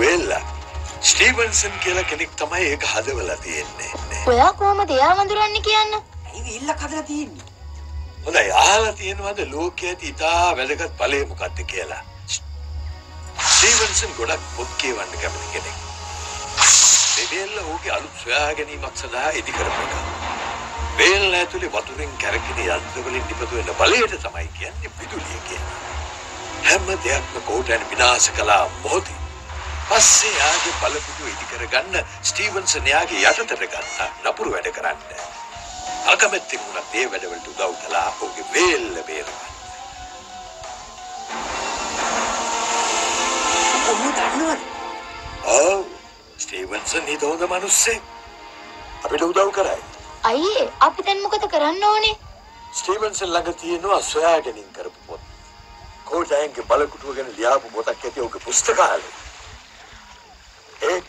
Velha Stevenson කියලා කෙනෙක් තමයි ඒක හදවලා තියෙන්නේ. ඔයා කොහමද එයා වඳුරන්නේ කියන්න? ඇයි වෙල්ලක් හදලා තියෙන්නේ? හොඳයි, අහලා තියෙනවද ලෝකයේ තිතා වැදගත් ඵලය මොකක්ද කියලා? ස්ටිවන්සන් ගොඩක් පොත් කියවන්න කැමති කෙනෙක්. වෙල්ල ඔහුගේ අලුත් සොයා ගැනීමක් සඳහා ඉදි කරපුවා. වෙල්ල ඇතුලේ වතුරෙන් කැරකෙන යන්ත්‍ර වලින් ඉපදු වෙන බලයට තමයි කියන්නේ විදුලිය කියලා. හැම දෙයක්ම කොටන විනාශ කළා මොහොතේ. පස්සේ ආගේ බලපිටු ඉදි කරගන්න ස්ටිවන්සන් යාගේ යටතට ගත්තා නපුරු වැඩ කරන්න. අකමැති වුණා මේ වැඩවලට උදව් කළා ඔහුගේ වෙල්ල බේරගන්න. ඔහු දන්නවද? ඔව්, ස්ටිවන්සන් නිතෝද මිනිස්සේ අපිට උදව් කරයි. අයියේ අපි දැන් මොකද කරන්න ඕනේ? ස්ටිවන්සන් ළඟ තියෙනවා සොයාගැනීම් කරපු පොත්. කෝටයන්ගේ බලකුටුව ගැන ලියාපු පොතක් ඇති ඔහුගේ පුස්තකාලේ. ඉන්න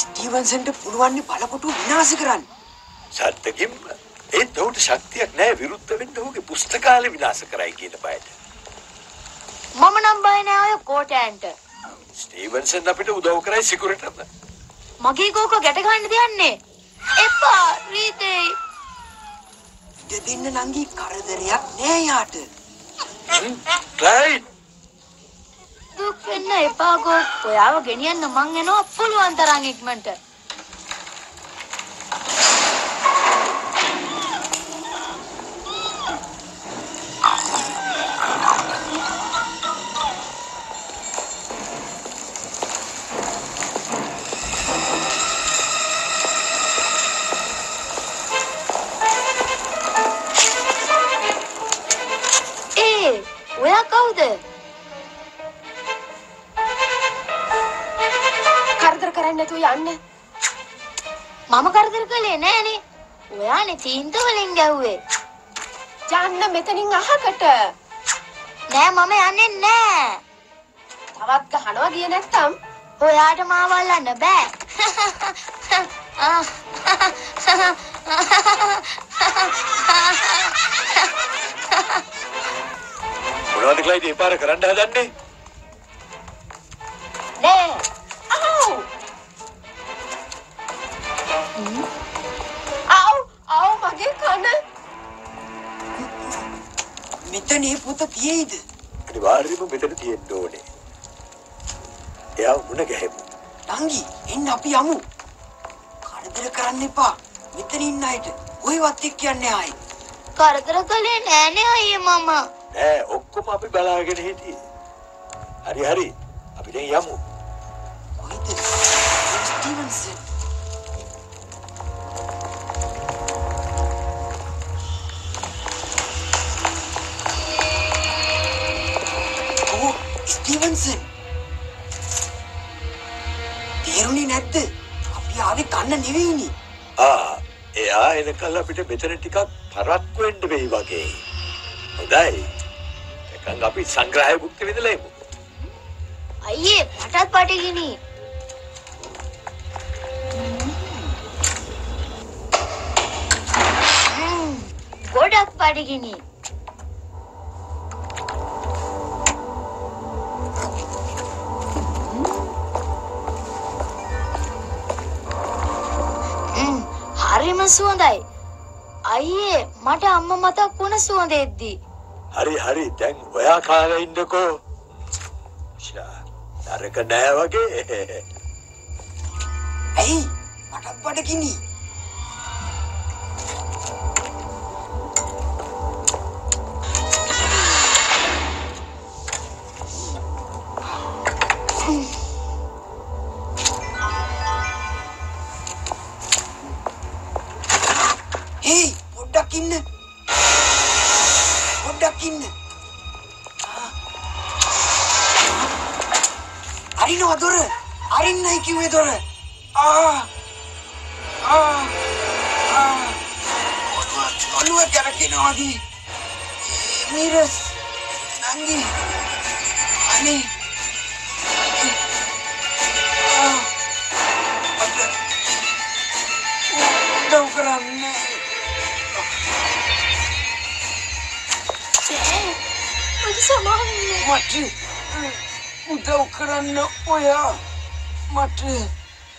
ස්ටිවන්සන්ට පුළුවන් නේ බලකොටුව විනාශ කරන්න. සත්‍යකින්ම ඒ දොඩ ශක්තියක් නැහැ විරුද්ධ වෙන්න ඔහුගේ පුස්තකාලේ විනාශ කරයි කියන බයට. මම නම් බය නැහැ ඔය කෝටයන්ට. ස්ටිවන්සන් අපිට උදව් කරයි සිකියුරිටිට. මගේ කෝක ගැට ගන්න දෙන්නේ. එපා රීතේ. දෙදින්න නංගි කරදරයක් නෑ යාට. රයිට්. දුක් වෙන්න එපා ගෝ. ඔයාව ගෙනියන්න මං එනවා පුළුවන් තරම් ඉක්මනට. ඔයා කවුද? කරදර කරන්නේ නැතුව යන්න. මම කරදර කළේ නෑනේ. ඔයානේ තීන්දුව වලින් ගැව්වේ. යන්න මෙතනින් අහකට. නෑ මම යන්නේ නෑ. තවත් ගහනවා ගියේ නැත්තම් ඔයාට මාව අල්ලන්න බෑ. මොනවද ක්ලයිඩ් මේ පාර කරන්න හදන්නේ? නෑ. ආව්. ආව් මගේ කන. මෙතන මේ පුත තියේද? අනිවාර්යයෙන්ම මෙතන තියෙන්න ඕනේ. එයා මුණ ගැහෙමු. නංගි එන්න අපි යමු. කරදර කරන්න එපා. මෙතන ඉන්න අයට කොයිවත් එක් කියන්නේ ආයි. කරදර කළේ නෑනේ අයියේ මම. නෑ ඔක්කොම අපි බලාගෙන හිටියේ. හරි හරි අපි දැන් යමු. කොහෙද ස්ටිවන්සන්? ඔව් ස්ටිවන්සන්. තේරුණේ නැද්ද? අපි ආවේ කන්න නෙවෙයිනේ. එයා එනකල් අපිට මෙතන ටිකක් පරක් වෙන්න වෙයි වගේ. හොඳයි. ගංගා අපි සංග්‍රහය භුක්ති විඳලා ඉමු. අයියේ මටත් පටගිනි. ගොඩක් පටගිනි. හරිම සුවඳයි. අයියේ මට අම්මා මතක් වුණ සුවඳෙද්දි. හරි හරි දැන් ඔයා කාලා ඉන්නකෝ. නරක නෑ වගේ. ඇයි මට බඩගිනි? पड़किन अरिन अदर अरिन नहीं क्यों इधर आ आ आ अनुवा करके ना आगे मीरस नंगी अने आ अदर उड़ाव कराने चें मुझे सामान मट्टी උදව් කරන්න ඔයා මට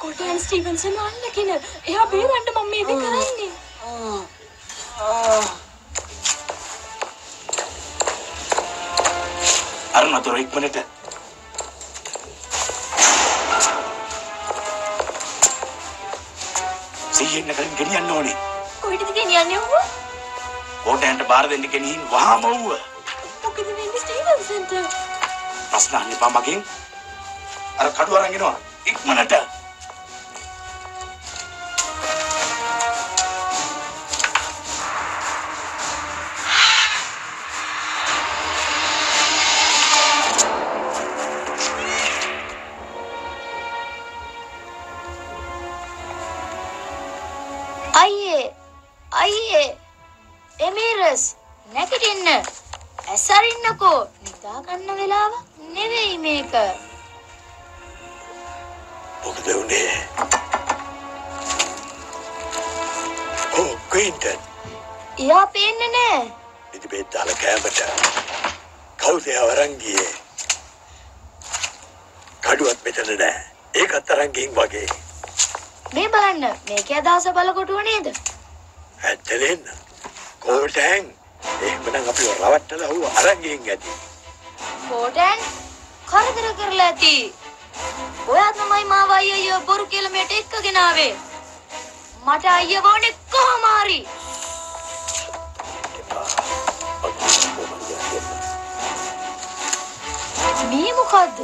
කොටන් ස්ටිවන්සන් අල්ල කින එයා බේරන්න මම මේක කරන්නේ අරුණතර ඉක්මනට සීයෙන් ගලින් ගෙනියන්න ඕනේ කොහෙටද ගෙනියන්නේ ඔහු කොටන්ට බාර දෙන්න ගෙනින් වහම ඔහුව මොකද වෙන්නේ ස්ටිවන්සන්ට प्रश्न मगे अरे कड़वर इक्मनट आइए आइए एमीरस नेकटिन ऐसा रिन्न को निदा करने वेला නෙවෙයි මේක මොකද උනේ ඕ ක්වින්ටන් යා පේන්නේ නෑ ඉතින් මේ දාල කැමට කවුද යවරන් ගියේ කඩුවත් මෙතන නෑ ඒකත් අරන් ගින් වගේ මේ බලන්න මේකේ අදහස බලකොටුව නේද ඇත්තදෙන්න කෝටෙන් එහෙමනම් අපි රවට්ටලා ඌ අරන් ගින් ගැටි කෝටෙන් කරදර කරලා ඇති ඔයා තමයි මාව අයියෝ බොරු කියලා මෙට එක්කගෙන ආවේ මට අයියව ඕනේ කොහොම හරි මේ මොකද්ද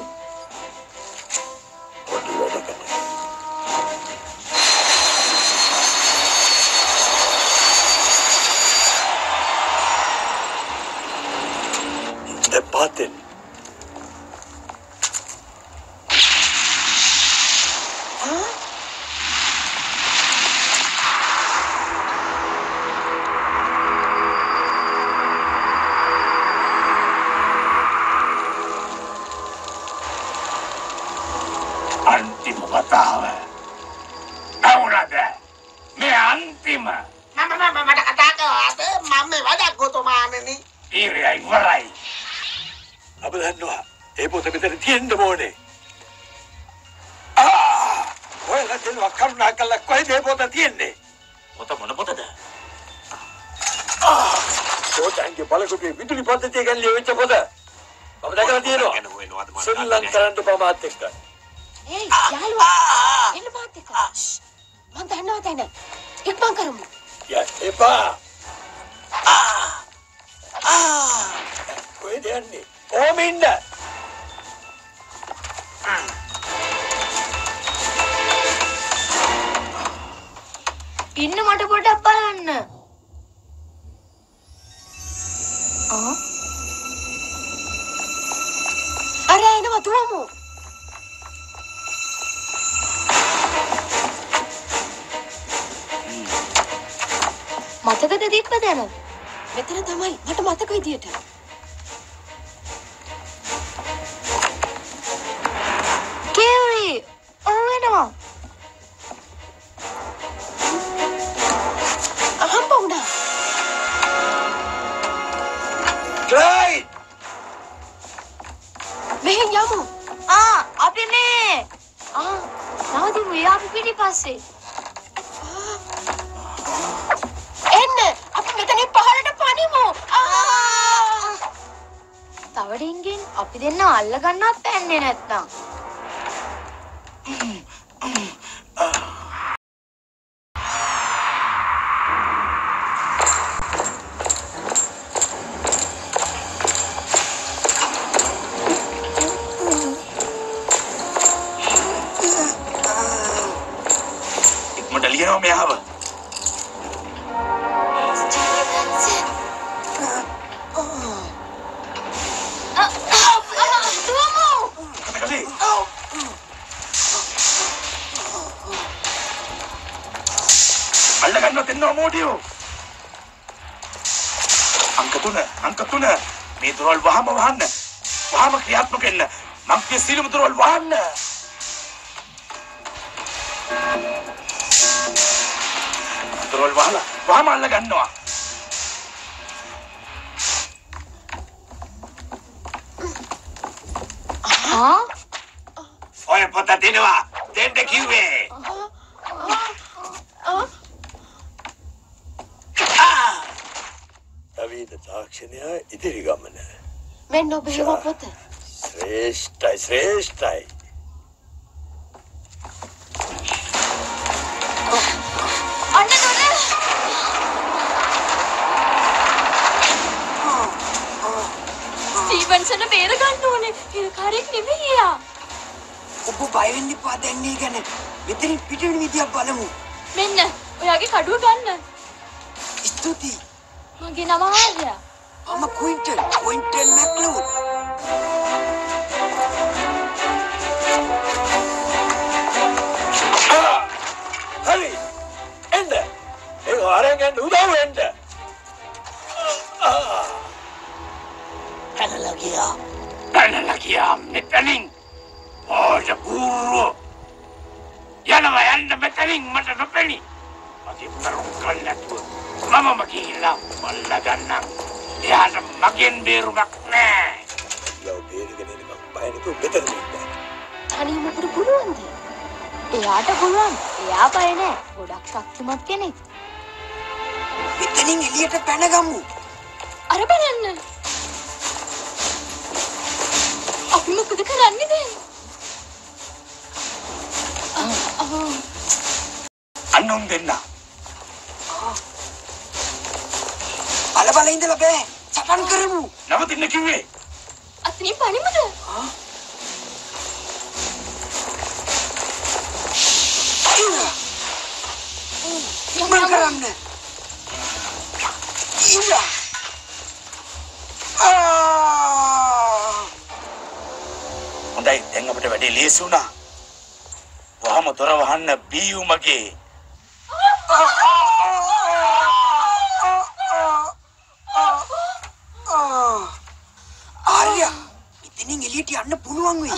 දෙපාතෙන් मैं අල්ලගන්නවත් එන්නව මොඩියෝ. අංක 3 මේ දොරවල් වහන්න. වහම ක්‍රියාත්මක වෙන්න. මං කිය සීලම දොරවල් වහන්න. දොරවල් වහලා වහම අල්ලගන්නවා. ආ ඔය පොත දෙනවා. දෙන්න කිව්වේ. ඉදිරි ගමන මෙන්න ඔබේම පොත ශ්‍රේෂ්ඨයි අන්න දොන ස්ටිවන්සන් බේර ගන්න ඕනේ හිරකාරයෙක් නෙමෙයි යා ඔබ බය වෙන්න එපා දැන් මේ ගැන මෙතනින් පිට වෙන විදියක් බලමු මෙන්න ඔයාගේ කඩුව ගන්න ස්තුතියි මගේ නම ආර්යා I'm a Quinton MacLeod. Hurry, end there. You are again, who don't end there? Panalagia, Nippening. Oh, the poor. Yanava and the Mettening, Mother of Penny. But if the Rukan left, Mamma Makila, Malaganam. यार मगेन बेरुबक ने यार बेर के नहीं मग bye ने तो better नहीं था थानी में पूरी गुलवान थी यार तो गुलवान यार बाय ने वो डॉक्टर मत के नहीं इतनी इलियट पहना कामू अरे पहनने अपने मुख देखा रानी दे अनोन देना बाले इंदला बे चटन करेंगे नवती ने क्यों है अतनी पानी मत हाँ मन कर हमने इंदला उन्हें देंगे बटे बटे ले सुना वहाँ मधुरा वहाँ न बीयू मगे यार ना पुलवांगी मैं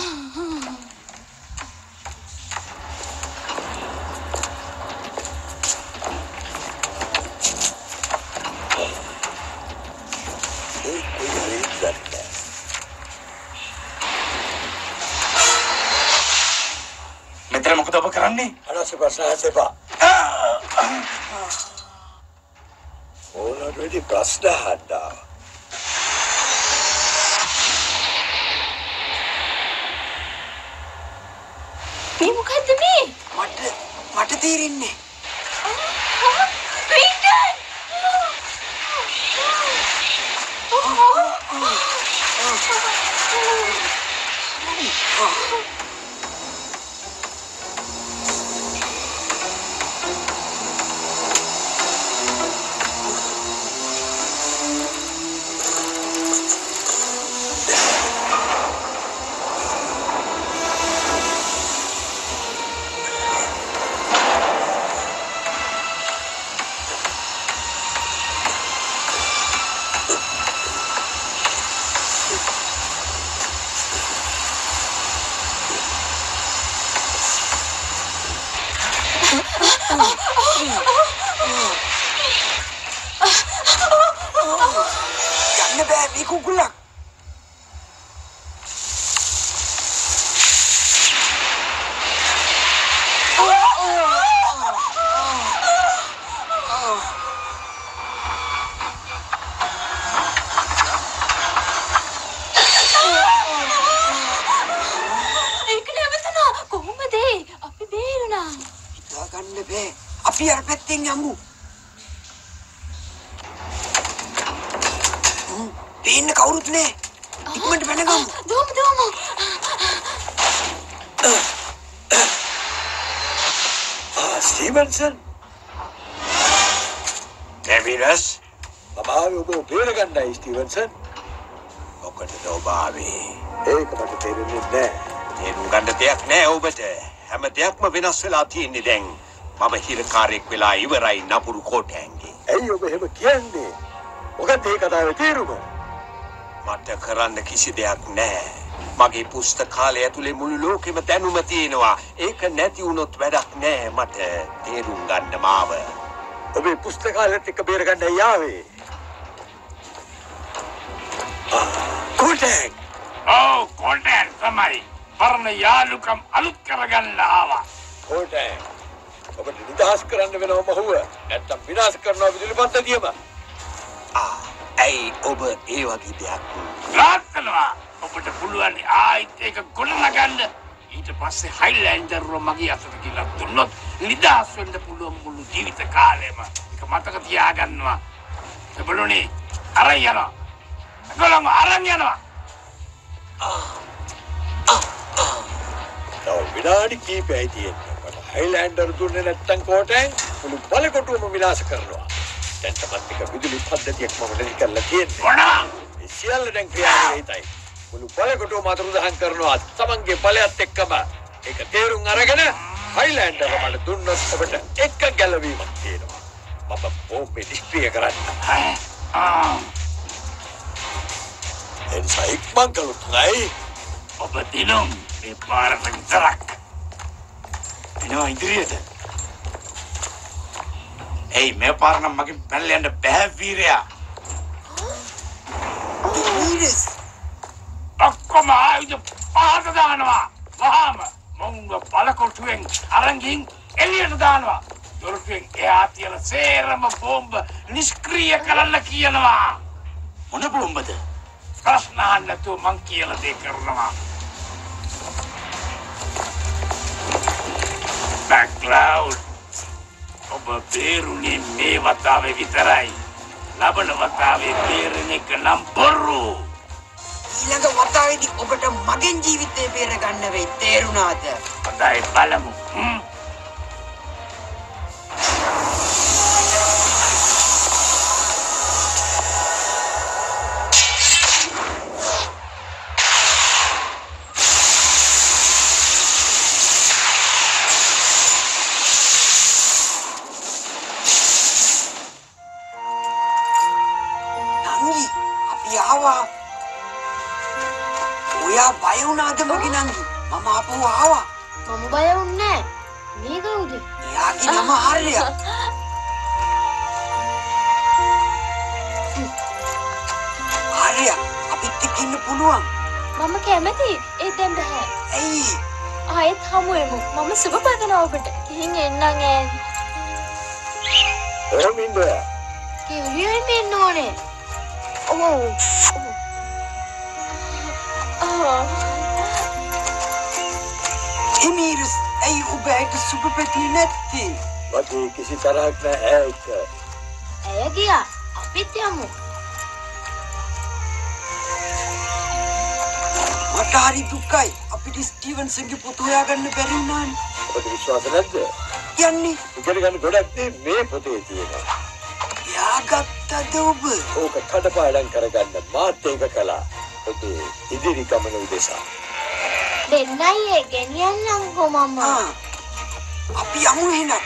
तेरे मुकदमा कराने अरे सिपा ओ ना रोटी प्रस्ता हटा Peter! Stevenson, Davis, Baba, you go beer again, day Stevenson. Okay, no, Bobby. Hey, come on, take it there. You can't take me over there. I'm a deaf man, we're not still out in the thing. මම හිරකාරයෙක් වෙලා ඉවරයි නපුරු කොටෑන්ගේ. ඇයි ඔබ එහෙම කියන්නේ? මොකද මේ කතාවේ තේරුම? මට කරන්න කිසි දෙයක් නැහැ. මගේ පුස්තකාලය ඇතුලේ මුළු ලෝකෙම දැනුම තියෙනවා. ඒක නැති වුණොත් වැඩක් නැහැ මට. තේරුම් ගන්න මාව. ඔබේ පුස්තකාලෙත් එක බේර ගන්න යාවේ. කොටෑන්. ඔව් කොටෑන් තමයි. පරණ යාළුකම් අලුත් කරගන්න ආවා. කොටෑන්. ඔබට නිදහස් කරන්න වෙනවම හුව. නැත්තම් විනාශ කරනවා විදුලිපත් දියම. ඇයි ඔබ ඒ වගේ දෙයක් කරනවා? ඔබට පුළුවන් ආයෙත් ඒක ගොඩනගන්න. ඊට පස්සේ හයිලැන්ඩර් රෝමගේ අතට ගිහලා දුන්නොත් නිදහස් වෙන්න පුළුවන් මුළු ජීවිත කාලෙම. ඒක මතක තියාගන්නවා. ඔබලෝනේ අරන් යනවා. ගොළම අරන් යනවා. තව විනාඩි කීපයි තියෙන්නේ. හයිලැන්ඩර් දුන්නේ නැත්තම් කොටෙන් මුළු බලකොටුවම විනාශ කරනවා. දැන් තමයි එක විදුලි පද්ධතියක් මම දෙකල්ලා තියෙන්නේ. වණා. ඒ සියල්ල දැන් ක්‍රියාත්මක වෙයි. මුළු බලකොටුවම අතුරු දහන් කරනවා තමන්ගේ බලයත් එක්කම. ඒක තේරුම් අරගෙන හයිලැන්ඩර් මට දුන්නොත් ඔබට එක ගැලවීමක් තියෙනවා. මම බෝම්බේ නිෂ්ක්‍රිය කරන්න. එන් සයික් මංගලුත් නයි. ඔබ දිනුම් මේ පාරට විතරක්. එනවා ඉදිරියට. ඒ මේ පාර නම් මගෙන් පැනලා යන්න බෑ වීරයා. වීරස්. ඔක්කොම ආයුධ පහට දානවා. වහාම මොංග බලකොටුවෙන් අරංගින් එළියට දානවා. දොරටුවෙන් එහා තියන සේරම බෝම්බ නිෂ්ක්‍රිය කරන්න කියනවා. මොන බෝම්බද? ප්‍රශ්න අහන්න තු මං කියලා දෙයක් කරනවා. Background. ඔබ බේරුනේ මේ වතාවේ විතරයි. ලබන වතාවේ බේරෙන එක නම් බොරු. ඊළඟ වතාවේදී ඔබට මගෙන් ජීවිතේ බේර ගන්න වෙයි. තේරුණාද? හොඳයි බලමු. Denai ye genial lang ko mama. Api amu hina.